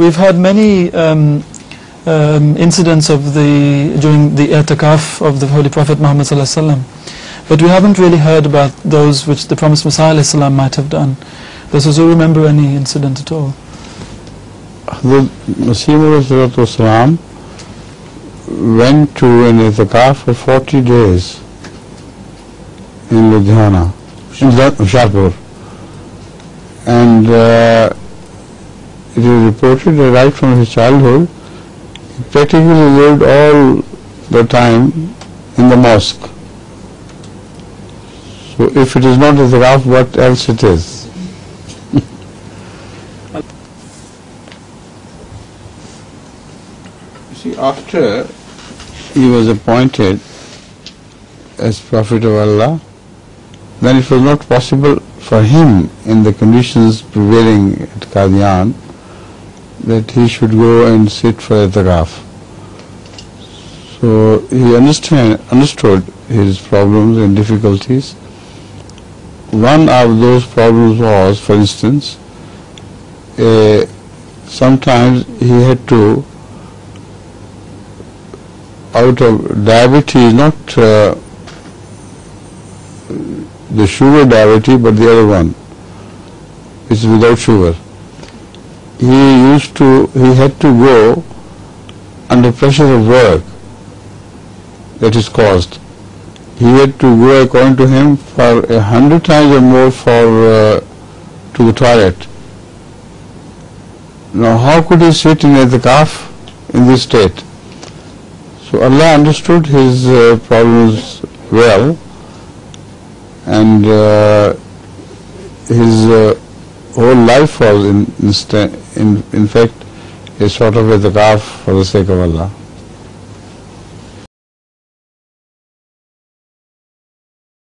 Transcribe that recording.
We've had many incidents during the Aitikaf of the Holy Prophet Muhammad ﷺ, but we haven't really heard about those which the Promised Messiah ﷺ might have done. Does Huzur remember any incident at all? The Messiah went to an Aitikaf for 40 days in Ludhiana, in Shahpur, and it is reported that right from his childhood he practically lived all the time in the mosque. So if it is not Aitikaf, what else it is? You see, after he was appointed as Prophet of Allah, then it was not possible for him, in the conditions prevailing at Qadian, that he should go and sit for Aitikaf. So he understood his problems and difficulties. One of those problems was, for instance, sometimes he had to, out of diabetes, not the sugar diabetes, but the other one, which is without sugar. He had to go under pressure of work that is caused. He had to go, according to him, for 100 times or more to the toilet. Now, how could he sit in Aitikaf in this state? So Allah understood his problems well, and his whole life was in fact a sort of Aitikaf for the sake of Allah.